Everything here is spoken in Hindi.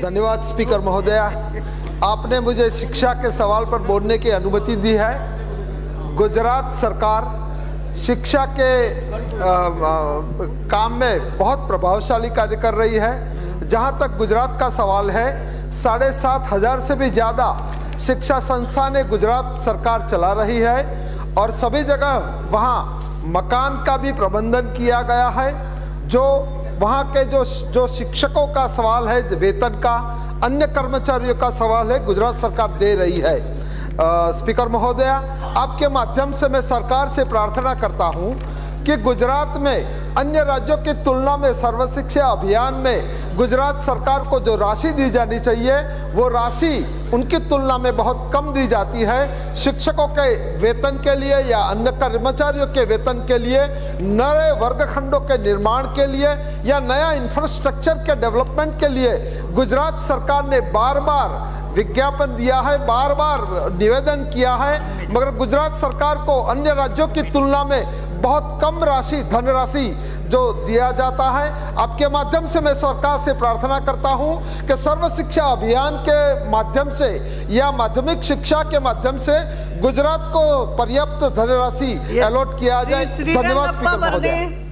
धन्यवाद स्पीकर महोदया, आपने मुझे शिक्षा के सवाल पर बोलने की अनुमति दी है। गुजरात सरकार शिक्षा के काम में बहुत प्रभावशाली कार्य कर रही है। जहां तक गुजरात का सवाल है, 7,500 से भी ज़्यादा शिक्षा संस्थानें गुजरात सरकार चला रही है और सभी जगह वहाँ मकान का भी प्रबंधन किया गया है। जो वहाँ के जो शिक्षकों का सवाल है, वेतन का, अन्य कर्मचारियों का सवाल है, गुजरात सरकार दे रही है। स्पीकर महोदया, आपके माध्यम से मैं सरकार से प्रार्थना करता हूँ कि गुजरात में अन्य राज्यों की तुलना में सर्वशिक्षा अभियान में गुजरात सरकार को जो राशि दी जानी चाहिए वो राशि उनकी तुलना में बहुत कम दी जाती है। शिक्षकों के वेतन के लिए या अन्य कर्मचारियों के वेतन के लिए, नए वर्गखंडों के निर्माण के लिए या नया इंफ्रास्ट्रक्चर के डेवलपमेंट के लिए गुजरात सरकार ने बार बार विज्ञापन दिया है, बार बार निवेदन किया है, मगर गुजरात सरकार को अन्य राज्यों की तुलना में बहुत कम राशि, धनराशि जो दिया जाता है। आपके माध्यम से मैं सरकार से प्रार्थना करता हूं कि सर्व शिक्षा अभियान के माध्यम से या माध्यमिक शिक्षा के माध्यम से गुजरात को पर्याप्त धनराशि अलॉट किया जाए। धन्यवाद स्पीकर महोदय।